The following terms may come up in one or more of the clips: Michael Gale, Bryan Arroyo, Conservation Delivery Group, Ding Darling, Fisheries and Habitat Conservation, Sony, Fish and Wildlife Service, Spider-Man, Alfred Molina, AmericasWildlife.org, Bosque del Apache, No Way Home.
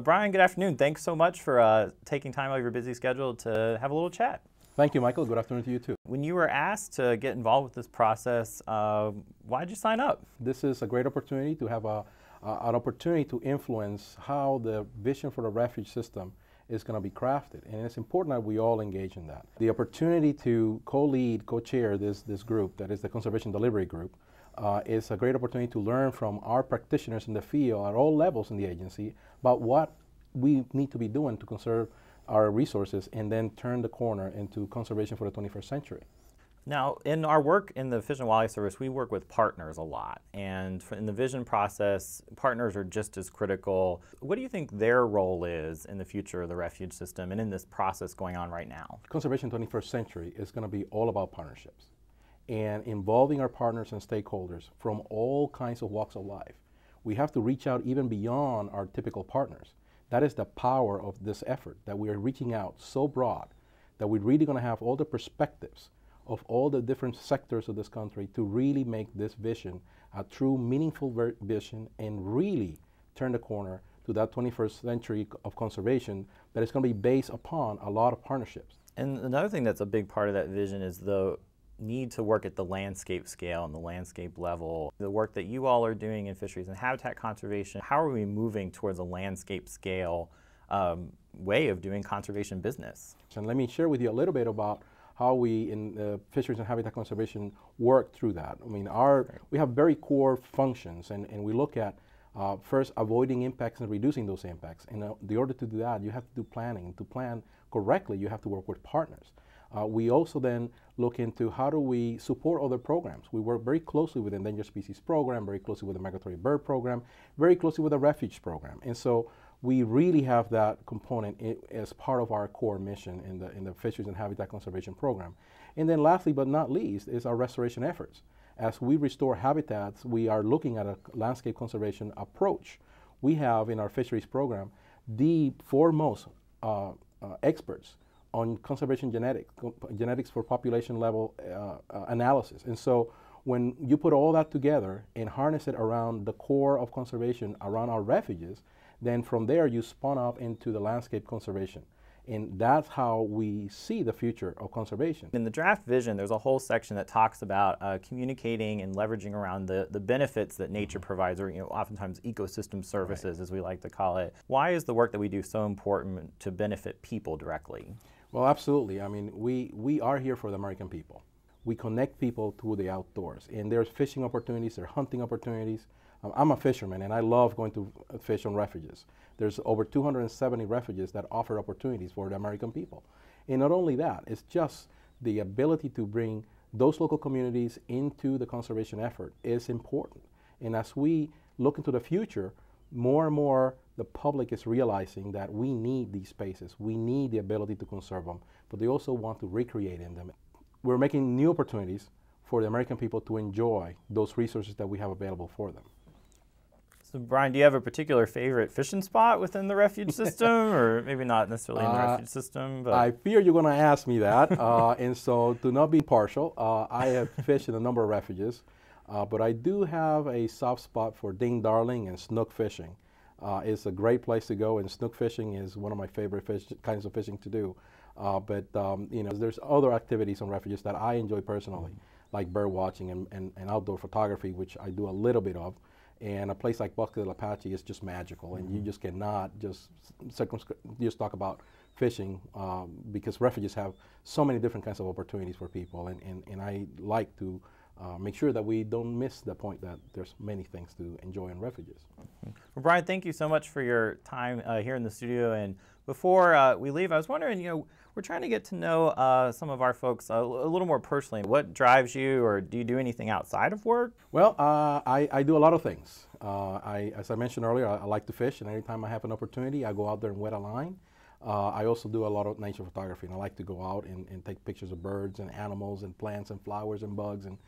Brian, good afternoon. Thanks so much for taking time out of your busy schedule to have a little chat. Thank you, Michael. Good afternoon to you, too. When you were asked to get involved with this process, why did you sign up? This is a great opportunity to have an opportunity to influence how the vision for the refuge system is going to be crafted, and it's important that we all engage in that. The opportunity to co-lead, co-chair this group, that is the Conservation Delivery Group, is a great opportunity to learn from our practitioners in the field at all levels in the agency about what we need to be doing to conserve our resources and then turn the corner into conservation for the 21st century. Now, in our work in the Fish and Wildlife Service, we work with partners a lot, and in the vision process, partners are just as critical. What do you think their role is in the future of the refuge system and in this process going on right now? Conservation 21st Century is going to be all about partnerships and involving our partners and stakeholders from all kinds of walks of life. We have to reach out even beyond our typical partners. That is the power of this effort, that we are reaching out so broad that we're really going to have all the perspectives of all the different sectors of this country to really make this vision a true, meaningful vision and really turn the corner to that 21st century of conservation that is going to be based upon a lot of partnerships. And another thing that's a big part of that vision is the need to work at the landscape scale and the landscape level. The work that you all are doing in fisheries and habitat conservation, how are we moving towards a landscape scale way of doing conservation business? And let me share with you a little bit about how we in fisheries and habitat conservation work through that. I mean, we have very core functions, and we look at first avoiding impacts and reducing those impacts. And in order to do that, you have to do planning. To plan correctly, you have to work with partners. We also then look into how do we support other programs. We work very closely with the endangered species program, very closely with the migratory bird program, very closely with the refuge program. And so we really have that component as part of our core mission in the fisheries and habitat conservation program. And then lastly, but not least, is our restoration efforts. As we restore habitats, we are looking at a landscape conservation approach. We have in our fisheries program the foremost experts on conservation genetics for population level analysis. And so when you put all that together and harness it around the core of conservation around our refuges, then from there you spawn up into the landscape conservation. And that's how we see the future of conservation. In the draft vision, there's a whole section that talks about communicating and leveraging around the benefits that nature provides, or oftentimes ecosystem services, as we like to call it. Why is the work that we do so important to benefit people directly? Well, absolutely. I mean, we are here for the American people. We connect people to the outdoors, and there's fishing opportunities, there are hunting opportunities. I'm a fisherman, and I love going to fish on refuges. There's over 270 refuges that offer opportunities for the American people. And not only that, it's just the ability to bring those local communities into the conservation effort is important. And as we look into the future, more and more the public is realizing that we need these spaces. We need the ability to conserve them, but they also want to recreate in them. We're making new opportunities for the American people to enjoy those resources that we have available for them. So Brian, do you have a particular favorite fishing spot within the refuge system, or maybe not necessarily in the refuge system? But I fear you're going to ask me that, and so to not be partial, I have fished in a number of refuges, but I do have a soft spot for Ding Darling and snook fishing. It's a great place to go, and snook fishing is one of my favorite kinds of fishing to do. There's other activities on refuges that I enjoy personally, like bird watching and outdoor photography, which I do a little bit of. And a place like Bosque del Apache is just magical, and you just cannot just talk about fishing because refuges have so many different kinds of opportunities for people. And I like to make sure that we don't miss the point that there's many things to enjoy in refuges. Well, Brian, thank you so much for your time here in the studio. And before we leave, I was wondering, we're trying to get to know some of our folks a little more personally. What drives you, or do you do anything outside of work? Well, I do a lot of things. As I mentioned earlier, I like to fish, and anytime I have an opportunity, I go out there and wet a line. I also do a lot of nature photography, and I like to go out and take pictures of birds and animals and plants and flowers and bugs. And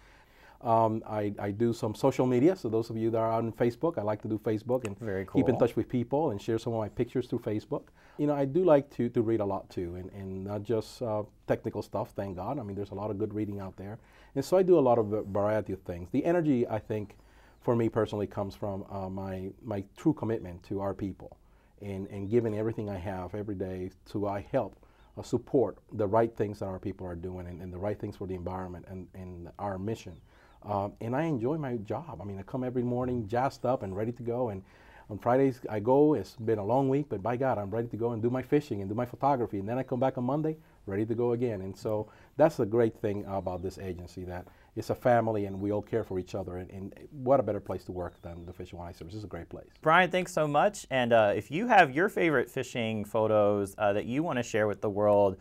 I do some social media, so those of you that are on Facebook, I like to do Facebook and keep in touch with people and share some of my pictures through Facebook. I do like to read a lot too, and not just technical stuff, thank God. I mean, there's a lot of good reading out there. And so I do a lot of variety of things. The energy, I think, for me personally comes from my true commitment to our people and giving everything I have every day to help support the right things that our people are doing and the right things for the environment and our mission. And I enjoy my job. I mean, I come every morning jazzed up and ready to go, and on Fridays I go. It's been a long week, but by God, I'm ready to go and do my fishing and do my photography, and then I come back on Monday ready to go again. And so that's the great thing about this agency, that it's a family and we all care for each other, and what a better place to work than the Fish and Wildlife Service. It's a great place. Brian, thanks so much, and if you have your favorite fishing photos that you want to share with the world,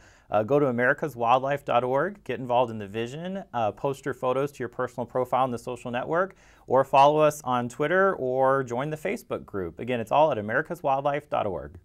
go to AmericasWildlife.org, get involved in the vision, post your photos to your personal profile in the social network, or follow us on Twitter or join the Facebook group. Again, it's all at AmericasWildlife.org.